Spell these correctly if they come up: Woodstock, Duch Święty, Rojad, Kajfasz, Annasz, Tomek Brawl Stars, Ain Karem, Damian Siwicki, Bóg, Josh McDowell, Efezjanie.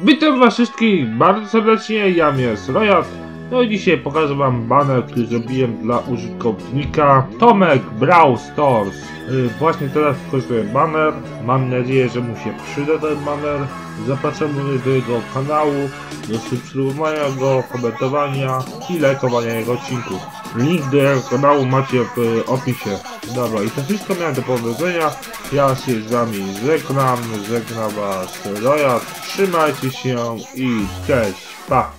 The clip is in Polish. Witam was wszystkich bardzo serdecznie, ja jest Rojad. No i dzisiaj pokażę wam baner, który zrobiłem dla użytkownika Tomek Brawl Stars. Właśnie teraz wykorzystuję baner, mam nadzieję, że mu się przyda ten baner. Zapraszam również do jego kanału, do subskrybowania go, komentowania i lajkowania jego odcinków. Link do jego kanału macie w opisie. Dobra, i to wszystko miałem do powiedzenia. Ja się z wami żegnam was Rojad. Trzymajcie się i cześć, pa!